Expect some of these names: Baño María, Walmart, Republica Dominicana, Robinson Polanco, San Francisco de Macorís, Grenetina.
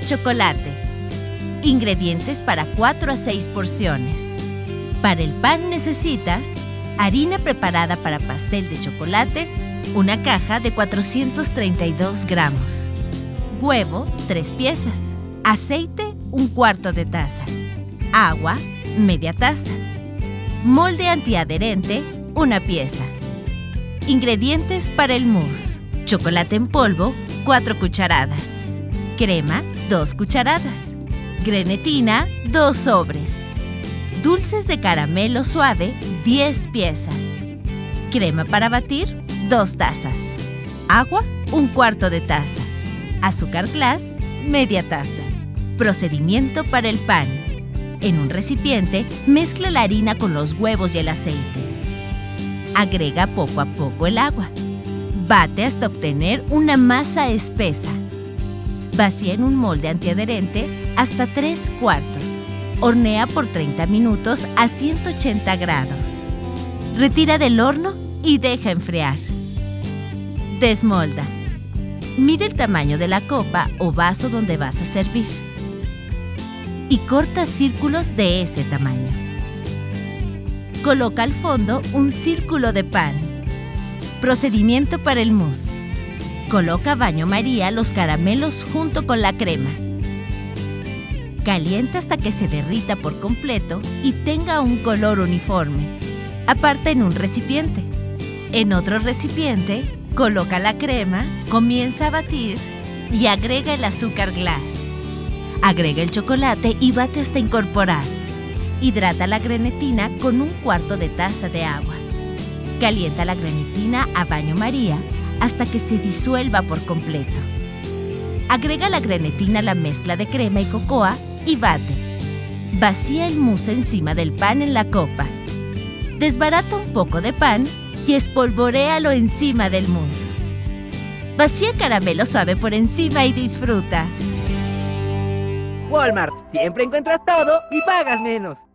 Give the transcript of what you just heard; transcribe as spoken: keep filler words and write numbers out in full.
de chocolate. Ingredientes para cuatro a seis porciones. Para el pan necesitas harina preparada para pastel de chocolate, una caja de cuatrocientos treinta y dos gramos. Huevo, tres piezas. Aceite, un cuarto de taza. Agua, media taza. Molde antiadherente, una pieza. Ingredientes para el mousse. Chocolate en polvo, cuatro cucharadas. Crema, dos cucharadas. Grenetina, dos sobres. Dulces de caramelo suave, diez piezas. Crema para batir, dos tazas. Agua, un cuarto de taza. Azúcar glass, media taza. Procedimiento para el pan. En un recipiente, mezcla la harina con los huevos y el aceite. Agrega poco a poco el agua. Bate hasta obtener una masa espesa. Vacía en un molde antiadherente hasta tres cuartos. Hornea por treinta minutos a ciento ochenta grados. Retira del horno y deja enfriar. Desmolda. Mide el tamaño de la copa o vaso donde vas a servir y corta círculos de ese tamaño. Coloca al fondo un círculo de pan. Procedimiento para el mousse. Coloca baño María los caramelos junto con la crema. Calienta hasta que se derrita por completo y tenga un color uniforme. Aparta en un recipiente. En otro recipiente, coloca la crema, comienza a batir y agrega el azúcar glass. Agrega el chocolate y bate hasta incorporar. Hidrata la grenetina con un cuarto de taza de agua. Calienta la grenetina a baño María hasta que se disuelva por completo. Agrega la grenetina a la mezcla de crema y cocoa y bate. Vacía el mousse encima del pan en la copa. Desbarata un poco de pan y espolvoréalo encima del mousse. Vacía caramelo suave por encima y disfruta. Walmart, siempre encuentras todo y pagas menos.